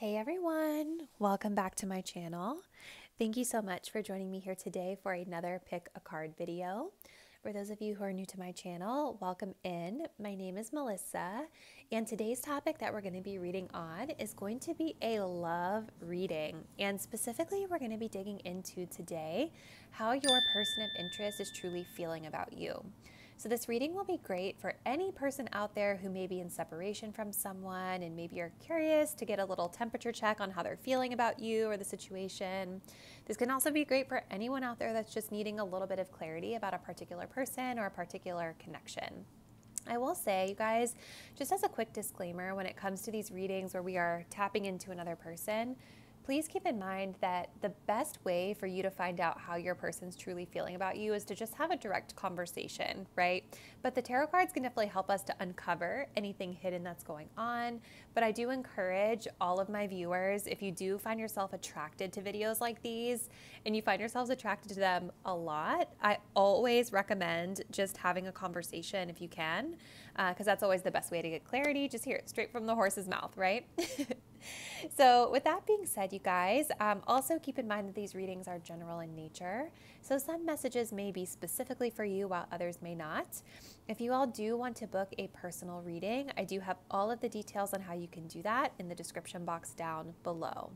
Hey everyone, welcome back to my channel. Thank you so much for joining me here today for another Pick a Card video. For those of you who are new to my channel, welcome in. My name is Melissa, and today's topic that we're going to be reading on is going to be a love reading. And specifically, we're going to be digging into today how your person of interest is truly feeling about you. So this reading will be great for any person out there who may be in separation from someone and maybe you're curious to get a little temperature check on how they're feeling about you or the situation. This can also be great for anyone out there that's just needing a little bit of clarity about a particular person or a particular connection. I will say, you guys, just as a quick disclaimer, when it comes to these readings where we are tapping into another person, please keep in mind that the best way for you to find out how your person's truly feeling about you is to just have a direct conversation, right? But the tarot cards can definitely help us to uncover anything hidden that's going on. But I do encourage all of my viewers, if you do find yourself attracted to videos like these and you find yourselves attracted to them a lot, I always recommend just having a conversation if you can, because that's always the best way to get clarity. Just hear it straight from the horse's mouth, right? So with that being said, you guys, also keep in mind that these readings are general in nature. So some messages may be specifically for you while others may not. If you all do want to book a personal reading, I do have all of the details on how you can do that in the description box down below.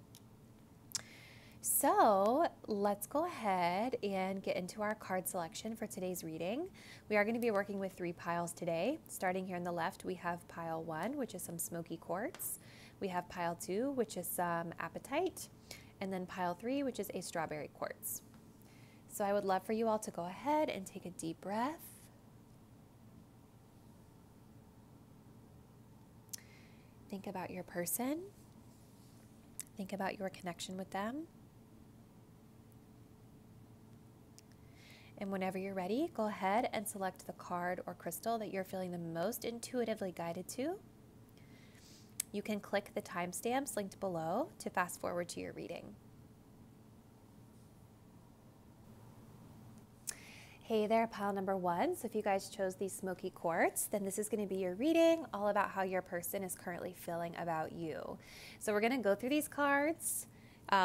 So let's go ahead and get into our card selection for today's reading. We are going to be working with three piles today. Starting here on the left, we have pile one, which is some smoky quartz. We have pile two, which is some apatite, and then pile three, which is a strawberry quartz. So I would love for you all to go ahead and take a deep breath. Think about your person. Think about your connection with them. And whenever you're ready, go ahead and select the card or crystal that you're feeling the most intuitively guided to. You can click the timestamps linked below to fast forward to your reading. Hey there, pile number one. So if you guys chose the smoky quartz, then this is going to be your reading all about how your person is currently feeling about you. So we're going to go through these cards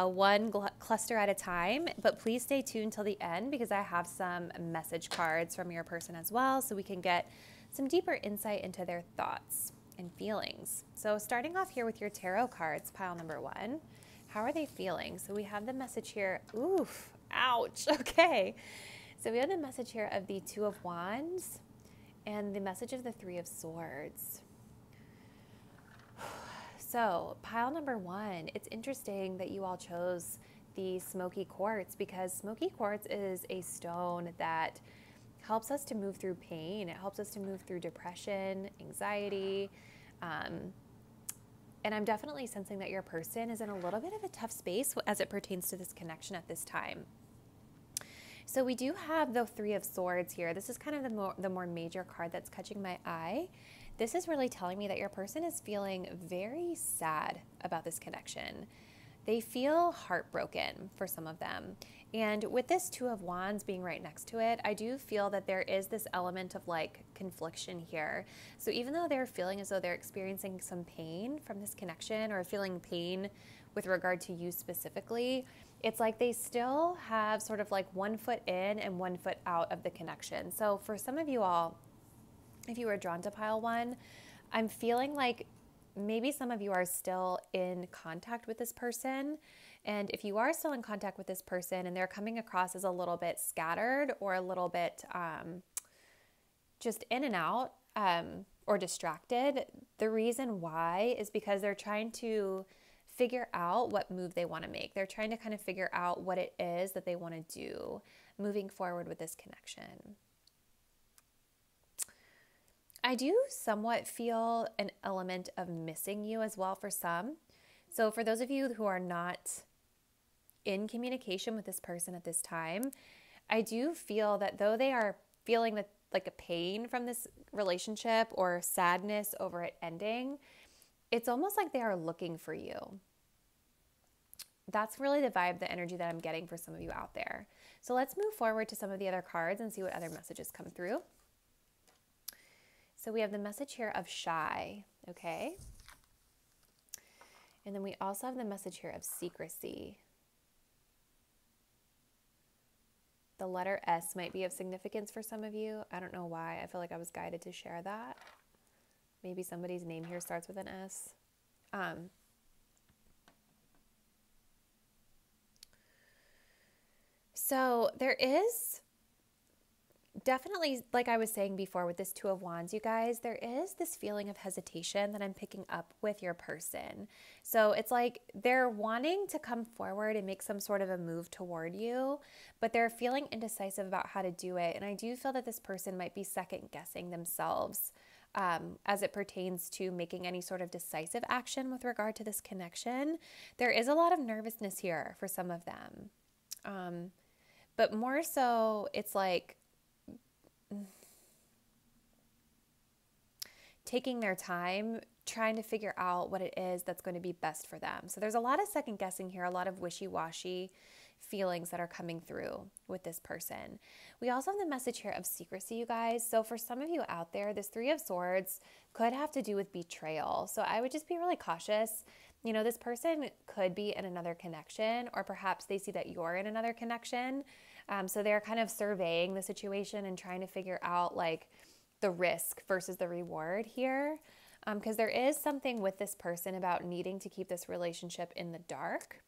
one cluster at a time, but please stay tuned till the end because I have some message cards from your person as well, so we can get some deeper insight into their thoughts and feelings. So starting off here with your tarot cards, pile number one, how are they feeling? So we have the message here, oof, ouch, okay. So we have the message here of the Two of Wands and the message of the Three of Swords. So pile number one, it's interesting that you all chose the smoky quartz because smoky quartz is a stone that helps us to move through pain. It helps us to move through depression, anxiety. And I'm definitely sensing that your person is in a little bit of a tough space as it pertains to this connection at this time. So we do have the Three of Swords here. This is kind of the more major card that's catching my eye. This is really telling me that your person is feeling very sad about this connection. They feel heartbroken for some of them. And with this Two of Wands being right next to it, I do feel that there is this element of like confliction here. So even though they're feeling as though they're experiencing some pain from this connection or feeling pain with regard to you specifically, it's like they still have sort of like one foot in and one foot out of the connection. So for some of you all, if you were drawn to pile one, I'm feeling like maybe some of you are still in contact with this person, and if you are still in contact with this person and they're coming across as a little bit scattered or a little bit just in and out or distracted, the reason why is because they're trying to figure out what move they want to make. They're trying to kind of figure out what it is that they want to do moving forward with this connection. I do somewhat feel an element of missing you as well for some. So for those of you who are not in communication with this person at this time, I do feel that though they are feeling that like a pain from this relationship or sadness over it ending, it's almost like they are looking for you. That's really the vibe, the energy that I'm getting for some of you out there. So let's move forward to some of the other cards and see what other messages come through. So we have the message here of shy, okay? And then we also have the message here of secrecy. The letter S might be of significance for some of you. I don't know why. I feel like I was guided to share that. Maybe somebody's name here starts with an S. So there is definitely, like I was saying before with this Two of Wands, you guys, there is this feeling of hesitation that I'm picking up with your person. So it's like they're wanting to come forward and make some sort of a move toward you, but they're feeling indecisive about how to do it. And I do feel that this person might be second guessing themselves as it pertains to making any sort of decisive action with regard to this connection. There is a lot of nervousness here for some of them. But more so, it's like taking their time, trying to figure out what it is that's going to be best for them. So there's a lot of second guessing here, a lot of wishy-washy feelings that are coming through with this person. We also have the message here of secrecy, you guys. So for some of you out there, this Three of Swords could have to do with betrayal. So I would just be really cautious. You know, this person could be in another connection, or perhaps they see that you're in another connection. So they're kind of surveying the situation and trying to figure out like the risk versus the reward here. Because there is something with this person about needing to keep this relationship in the dark,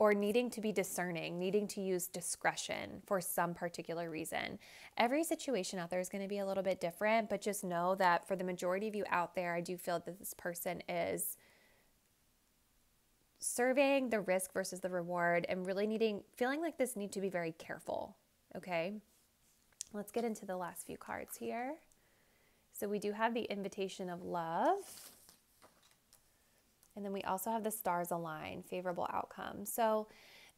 or needing to be discerning, needing to use discretion for some particular reason. Every situation out there is going to be a little bit different, but just know that for the majority of you out there, I do feel that this person is surveying the risk versus the reward and really feeling like this need to be very careful, okay? Let's get into the last few cards here. So we do have the invitation of love. And then we also have the stars align, favorable outcome. So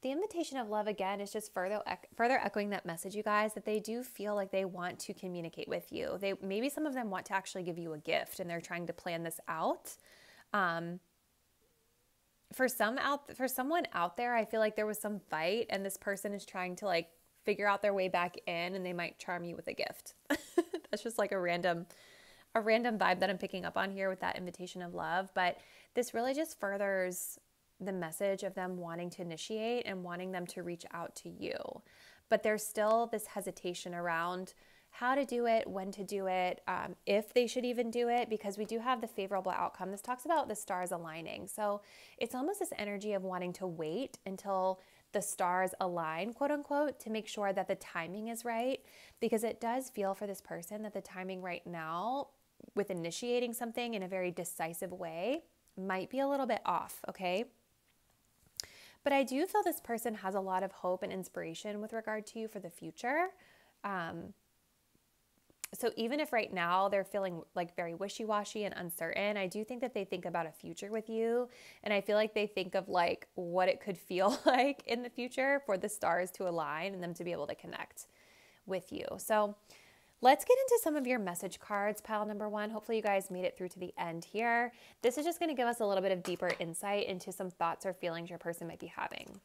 the invitation of love, again, is just further echoing that message, you guys, that they do feel like they want to communicate with you. Maybe some of them want to actually give you a gift, and they're trying to plan this out. For someone out there, I feel like there was some fight, and this person is trying to like figure out their way back in, and they might charm you with a gift. That's just like a random vibe that I'm picking up on here with that invitation of love. But this really just furthers the message of them wanting to initiate and wanting them to reach out to you. But there's still this hesitation around how to do it, when to do it, if they should even do it, because we do have the favorable outcome. This talks about the stars aligning. So it's almost this energy of wanting to wait until the stars align, quote unquote, to make sure that the timing is right, because it does feel for this person that the timing right now with initiating something in a very decisive way might be a little bit off, okay? But I do feel this person has a lot of hope and inspiration with regard to you for the future. So even if right now they're feeling like very wishy-washy and uncertain, I do think that they think about a future with you. And I feel like they think of like what it could feel like in the future for the stars to align and them to be able to connect with you. So let's get into some of your message cards, pile number one. Hopefully you guys made it through to the end here. This is just going to give us a little bit of deeper insight into some thoughts or feelings your person might be having.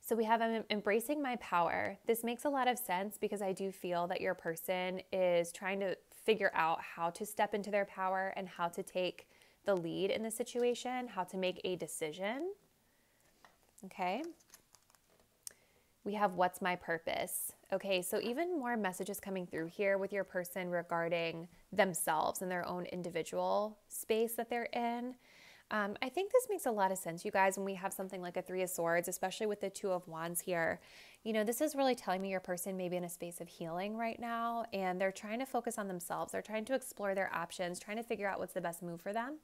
So we have, I'm embracing my power. This makes a lot of sense because I do feel that your person is trying to figure out how to step into their power and how to take the lead in the situation, how to make a decision, okay? We have what's my purpose. Okay, so even more messages coming through here with your person regarding themselves and their own individual space that they're in. I think this makes a lot of sense, you guys, when we have something like a Three of Swords, especially with the Two of Wands here. You know, this is really telling me your person may be in a space of healing right now, and they're trying to focus on themselves. They're trying to explore their options, trying to figure out what's the best move for them.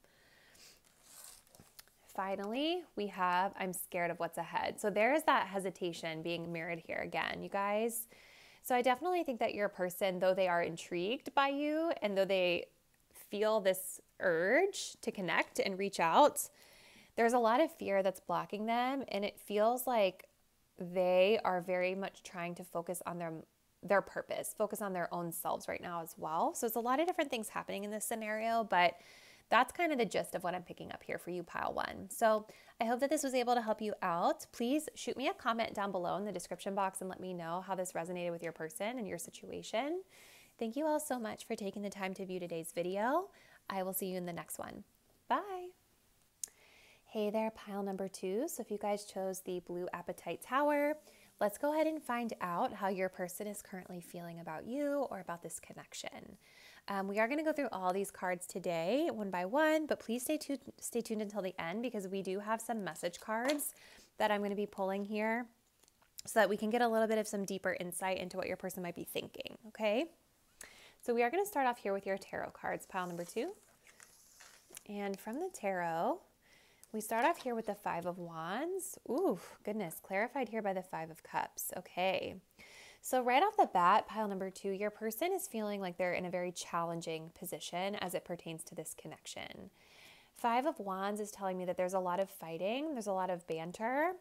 Finally, we have, I'm scared of what's ahead. So there is that hesitation being mirrored here again, you guys. So I definitely think that your person, though they are intrigued by you and though they feel this urge to connect and reach out, there's a lot of fear that's blocking them, and it feels like they are very much trying to focus on their purpose, focus on their own selves right now as well. So it's a lot of different things happening in this scenario, but that's kind of the gist of what I'm picking up here for you, pile one. So I hope that this was able to help you out. Please shoot me a comment down below in the description box and let me know how this resonated with your person and your situation. Thank you all so much for taking the time to view today's video. I will see you in the next one. Bye. Hey there, pile number two. So if you guys chose the Blue Appetite Tower, let's go ahead and find out how your person is currently feeling about you or about this connection. We are going to go through all these cards today, one by one, but please stay tuned until the end, because we do have some message cards that I'm going to be pulling here so that we can get a little bit of some deeper insight into what your person might be thinking, okay? So we are going to start off here with your tarot cards, pile number two. And from the tarot, we start off here with the Five of Wands. Ooh, goodness, clarified here by the Five of Cups, okay. So right off the bat, pile number two, your person is feeling like they're in a very challenging position as it pertains to this connection. Five of Wands is telling me that there's a lot of fighting, there's a lot of banter.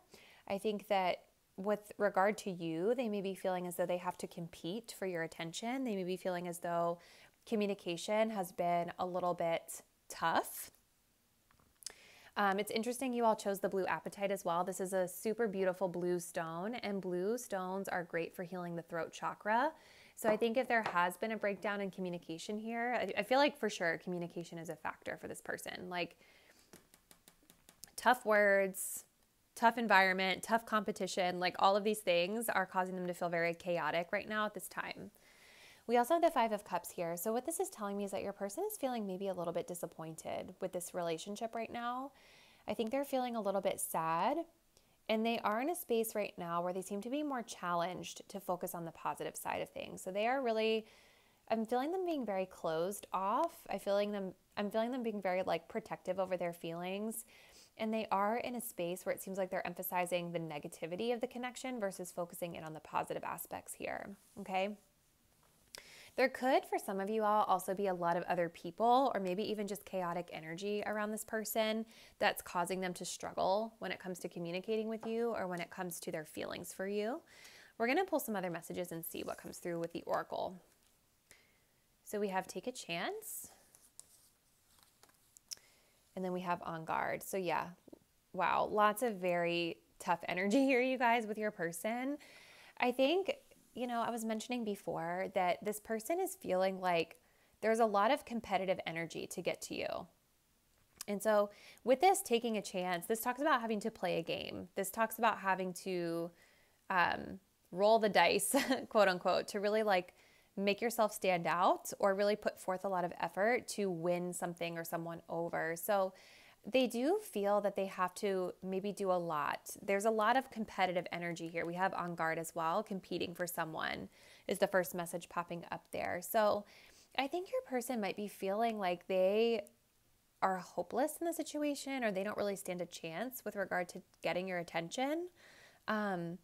I think that with regard to you, they may be feeling as though they have to compete for your attention. They may be feeling as though communication has been a little bit tough. It's interesting you all chose the Blue Appetite as well. This is a super beautiful blue stone, and blue stones are great for healing the throat chakra. So I think if there has been a breakdown in communication here, I feel like for sure communication is a factor for this person. Like tough words, tough environment, tough competition, like all of these things are causing them to feel very chaotic right now at this time. We also have the Five of Cups here. So what this is telling me is that your person is feeling maybe a little bit disappointed with this relationship right now. I think they're feeling a little bit sad, and they are in a space right now where they seem to be more challenged to focus on the positive side of things. So they are really, I'm feeling them being very closed off. I'm feeling them being very like protective over their feelings. And they are in a space where it seems like they're emphasizing the negativity of the connection versus focusing in on the positive aspects here, okay? There could, for some of you all, also be a lot of other people or maybe even just chaotic energy around this person that's causing them to struggle when it comes to communicating with you or when it comes to their feelings for you. We're going to pull some other messages and see what comes through with the Oracle. So we have Take a Chance. And then we have On Guard. So yeah, wow, lots of very tough energy here, you guys, with your person. I think, you know, I was mentioning before that this person is feeling like there's a lot of competitive energy to get to you. And so with this Taking a Chance, this talks about having to play a game. This talks about having to roll the dice, quote unquote, to really like make yourself stand out or really put forth a lot of effort to win something or someone over. So they do feel that they have to maybe do a lot. There's a lot of competitive energy here. We have On Guard as well. Competing for someone is the first message popping up there. So I think your person might be feeling like they are hopeless in the situation, or they don't really stand a chance with regard to getting your attention. I'm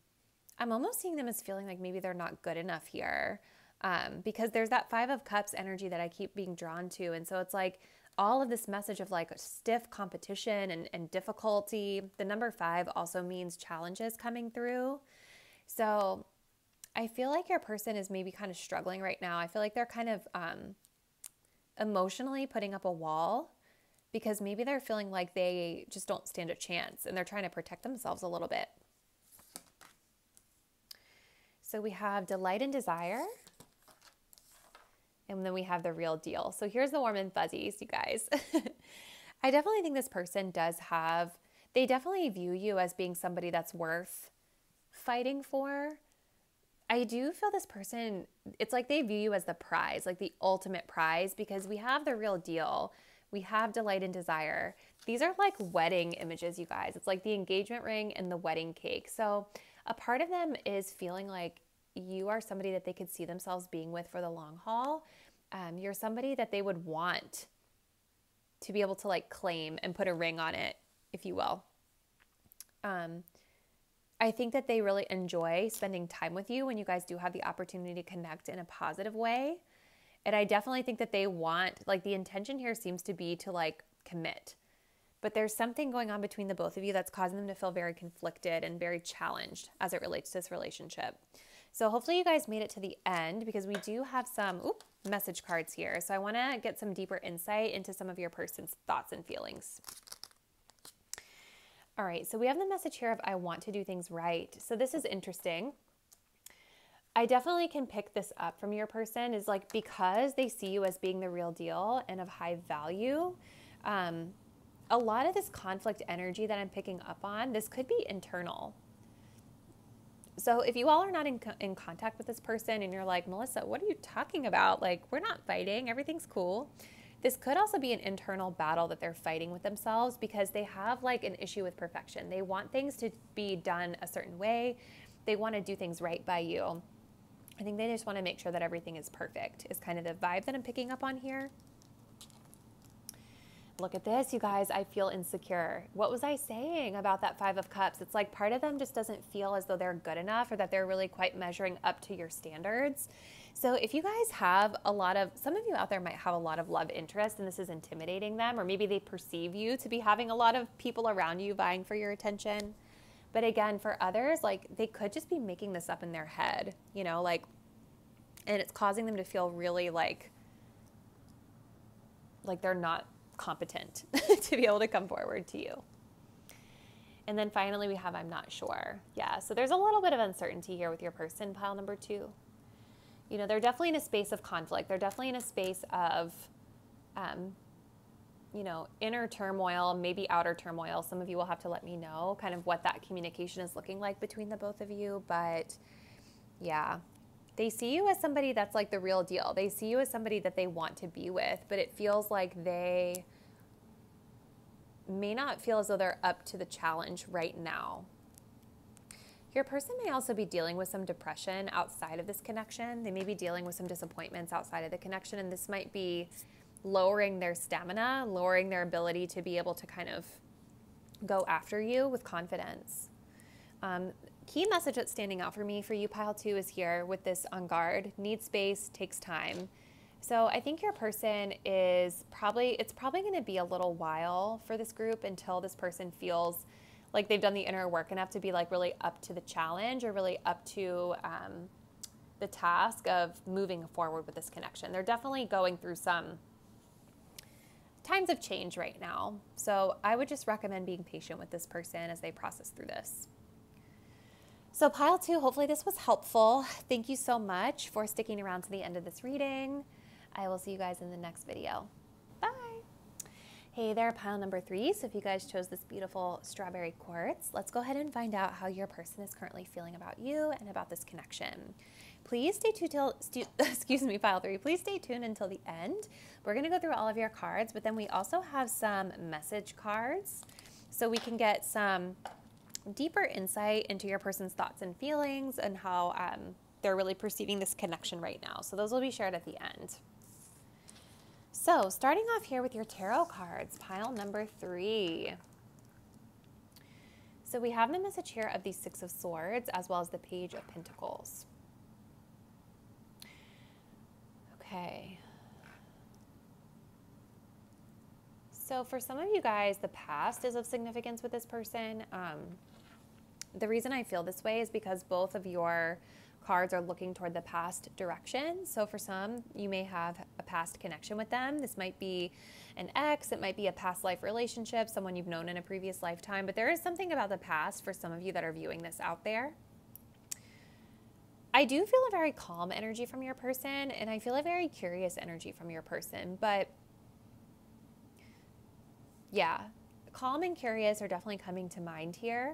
almost seeing them as feeling like maybe they're not good enough here. Because there's that Five of Cups energy that I keep being drawn to. And so it's like all of this message of like stiff competition and difficulty. The number five also means challenges coming through. So I feel like your person is maybe kind of struggling right now. I feel like they're kind of emotionally putting up a wall, because maybe they're feeling like they just don't stand a chance and they're trying to protect themselves a little bit. So we have Delight and Desire. And then we have The Real Deal. So here's the warm and fuzzies, you guys. I definitely think this person does have, they definitely view you as being somebody that's worth fighting for. I do feel this person, it's like they view you as the prize, like the ultimate prize, because we have The Real Deal. We have Delight and Desire. These are like wedding images, you guys. It's like the engagement ring and the wedding cake. So a part of them is feeling like you are somebody that they could see themselves being with for the long haul. You're somebody that they would want to be able to like claim and put a ring on it, if you will. I think that they really enjoy spending time with you when you guys do have the opportunity to connect in a positive way. And I definitely think that they want, like the intention here seems to be to like commit, but there's something going on between the both of you that's causing them to feel very conflicted and very challenged as it relates to this relationship. So hopefully you guys made it to the end, because we do have some message cards here. So I want to get some deeper insight into some of your person's thoughts and feelings. All right, so we have the message here of I want to do things right. So this is interesting. I definitely can pick this up from your person is like, because they see you as being the real deal and of high value. A lot of this conflict energy that I'm picking up on, this could be internal. So if you all are not in contact with this person and you're like, Melissa, what are you talking about? Like, we're not fighting, everything's cool. This could also be an internal battle that they're fighting with themselves because they have like an issue with perfection. They want things to be done a certain way. They want to do things right by you. I think they just want to make sure that everything is perfect is kind of the vibe that I'm picking up on here. Look at this, you guys, I feel insecure. What was I saying about that Five of Cups? It's like part of them just doesn't feel as though they're good enough or that they're really quite measuring up to your standards. So if you guys have a lot of, some of you out there might have a lot of love interest and this is intimidating them, or maybe they perceive you to be having a lot of people around you vying for your attention. But again, for others, like they could just be making this up in their head, you know, like, and it's causing them to feel really like they're not competent to be able to come forward to you. And then finally we have, I'm not sure. Yeah, so there's a little bit of uncertainty here with your person, pile number two. You know, they're definitely in a space of conflict. They're definitely in a space of, you know, inner turmoil, maybe outer turmoil. Some of you will have to let me know kind of what that communication is looking like between the both of you. But yeah, they see you as somebody that's like the real deal. They see you as somebody that they want to be with, but it feels like they may not feel as though they're up to the challenge right now. Your person may also be dealing with some depression outside of this connection. They may be dealing with some disappointments outside of the connection, and this might be lowering their stamina, lowering their ability to be able to kind of go after you with confidence. Key message that's standing out for me for you, pile two, is here with this on guard. Needs space, takes time. So I think your person is probably, it's probably going to be a little while for this group until this person feels like they've done the inner work enough to be like really up to the challenge or really up to the task of moving forward with this connection. They're definitely going through some times of change right now. So I would just recommend being patient with this person as they process through this. So pile two, hopefully this was helpful. Thank you so much for sticking around to the end of this reading. I will see you guys in the next video. Bye. Hey there, pile number three. So if you guys chose this beautiful strawberry quartz, let's go ahead and find out how your person is currently feeling about you and about this connection. Please stay tuned till, excuse me, pile three, please stay tuned until the end. We're gonna go through all of your cards, but then we also have some message cards so we can get some deeper insight into your person's thoughts and feelings and how they're really perceiving this connection right now. So those will be shared at the end. So starting off here with your tarot cards, pile number three. So we have the message here of the Six of Swords as well as the Page of Pentacles. Okay. So for some of you guys, the past is of significance with this person. The reason I feel this way is because both of your cards are looking toward the past direction. So for some, you may have a past connection with them. This might be an ex, it might be a past life relationship, someone you've known in a previous lifetime, but there is something about the past for some of you that are viewing this out there. I do feel a very calm energy from your person, and I feel a very curious energy from your person, but yeah, calm and curious are definitely coming to mind here.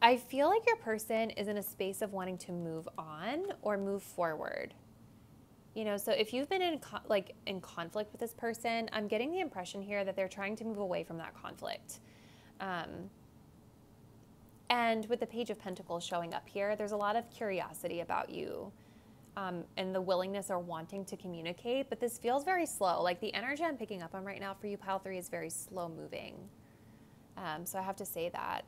I feel like your person is in a space of wanting to move on or move forward. You know, so if you've been in conflict with this person, I'm getting the impression here that they're trying to move away from that conflict. And with the Page of Pentacles showing up here, there's a lot of curiosity about you and the willingness or wanting to communicate, but this feels very slow. Like the energy I'm picking up on right now for you, pile three, is very slow moving. So I have to say that.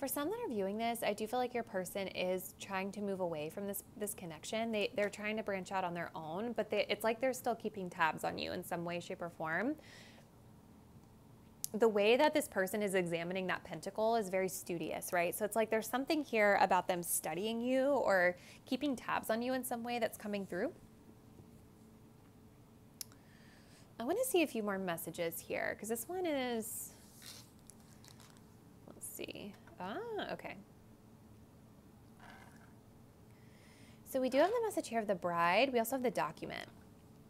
For some that are viewing this, I do feel like your person is trying to move away from this connection. They're trying to branch out on their own, but it's like they're still keeping tabs on you in some way, shape, or form. The way that this person is examining that pentacle is very studious, right? So it's like there's something here about them studying you or keeping tabs on you in some way that's coming through. I want to see a few more messages here, because this one is, let's see. Ah, okay. So we do have the message here of the bride. We also have the document.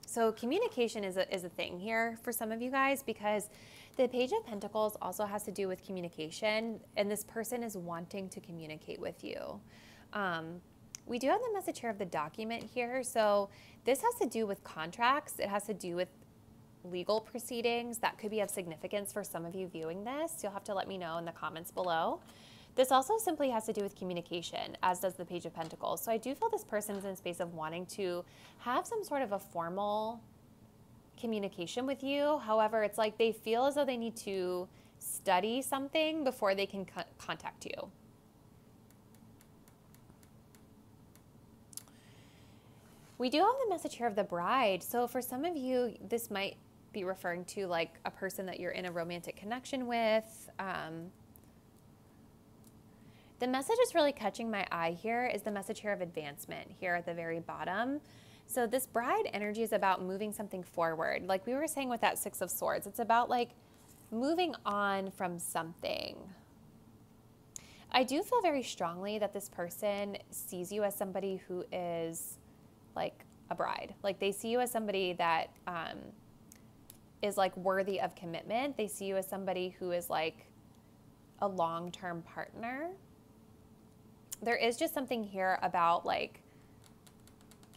So communication is a thing here for some of you guys, because the Page of Pentacles also has to do with communication, and this person is wanting to communicate with you. We do have the message here of the document here. So this has to do with contracts. It has to do with legal proceedings that could be of significance for some of you viewing this. You'll have to let me know in the comments below. This also simply has to do with communication, as does the Page of Pentacles. So I do feel this person's in a space of wanting to have some sort of a formal communication with you. However, it's like they feel as though they need to study something before they can contact you. We do have the message here of the bride. So for some of you, this might be referring to like a person that you're in a romantic connection with. The message that's really catching my eye here is the message here of advancement here at the very bottom. So this bride energy is about moving something forward. Like we were saying with that Six of Swords, it's about like moving on from something. I do feel very strongly that this person sees you as somebody who is like a bride. Like they see you as somebody that is like worthy of commitment. They see you as somebody who is like a long-term partner. There is just something here about like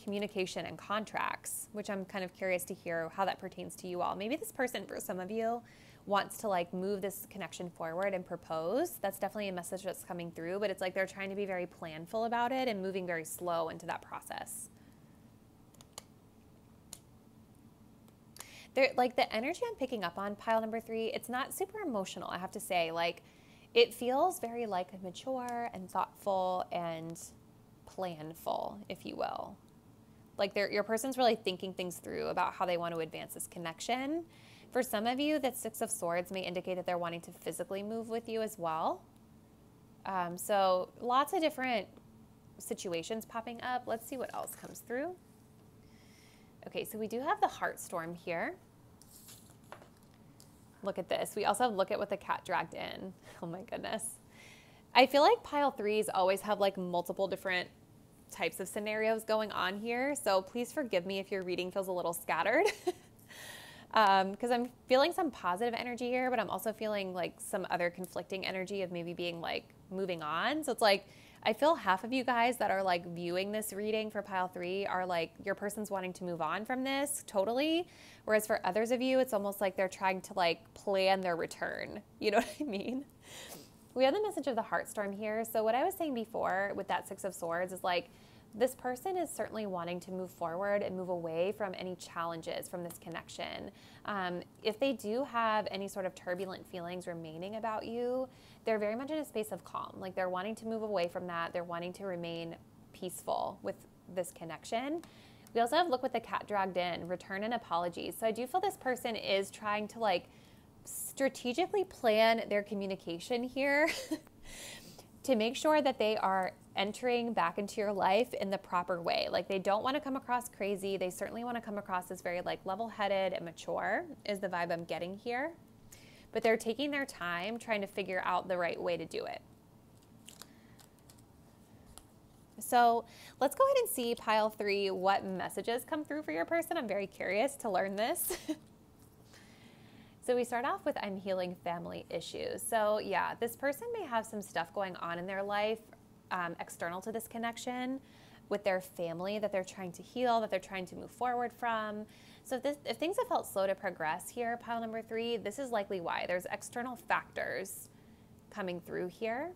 communication and contracts, which I'm kind of curious to hear how that pertains to you all. Maybe this person, for some of you, wants to like move this connection forward and propose. That's definitely a message that's coming through, but it's like they're trying to be very planful about it and moving very slow into that process. They're, like the energy I'm picking up on pile number three, it's not super emotional, I have to say. Like it feels very like mature and thoughtful and planful, if you will. Like your person's really thinking things through about how they want to advance this connection. For some of you, that Six of Swords may indicate that they're wanting to physically move with you as well. So lots of different situations popping up. Let's see what else comes through. Okay, so we do have the Heartstorm here. Look at this. We also have look at what the cat dragged in. Oh my goodness. I feel like pile threes always have like multiple different types of scenarios going on here. So please forgive me if your reading feels a little scattered. Because I'm feeling some positive energy here, but I'm also feeling like some other conflicting energy of maybe being like moving on. So it's like I feel half of you guys that are like viewing this reading for pile three are like your person's wanting to move on from this totally. Whereas for others of you, it's almost like they're trying to like plan their return. You know what I mean? We have the message of the Heartstorm here. So what I was saying before with that Six of Swords is like this person is certainly wanting to move forward and move away from any challenges from this connection. If they do have any sort of turbulent feelings remaining about you, they're very much in a space of calm. Like they're wanting to move away from that. They're wanting to remain peaceful with this connection. We also have look what the cat dragged in, return and apologies. So I do feel this person is trying to like strategically plan their communication here to make sure that they are entering back into your life in the proper way. Like they don't want to come across crazy. They certainly want to come across as very like level-headed and mature is the vibe I'm getting here. But they're taking their time trying to figure out the right way to do it. So let's go ahead and see pile three, what messages come through for your person. I'm very curious to learn this. So we start off with I'm healing family issues. So yeah, this person may have some stuff going on in their life external to this connection with their family that they're trying to heal, that they're trying to move forward from. So if things have felt slow to progress here, pile number three, this is likely why. There's external factors coming through here.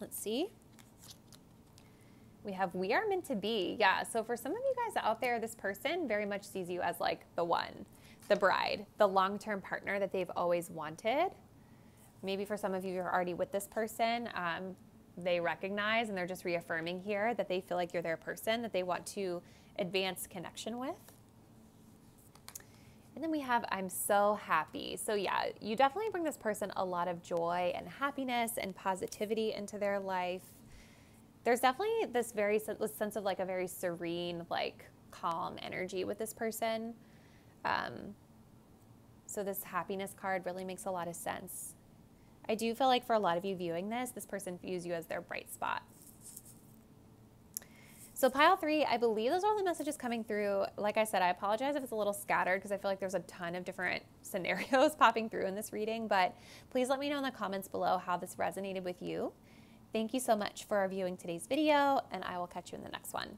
Let's see. We have we are meant to be. Yeah, so for some of you guys out there, this person very much sees you as like the one, the bride, the long-term partner that they've always wanted. Maybe for some of you who are already with this person, they recognize and they're just reaffirming here that they feel like you're their person, that they want to advance connection with. And then we have I'm so happy. So yeah, you definitely bring this person a lot of joy and happiness and positivity into their life. There's definitely this sense of like a very serene, like calm energy with this person. So this happiness card really makes a lot of sense. I do feel like for a lot of you viewing this, this person views you as their bright spot. So pile three, I believe those are all the messages coming through. Like I said, I apologize if it's a little scattered because I feel like there's a ton of different scenarios popping through in this reading, but please let me know in the comments below how this resonated with you. Thank you so much for viewing today's video, and I will catch you in the next one.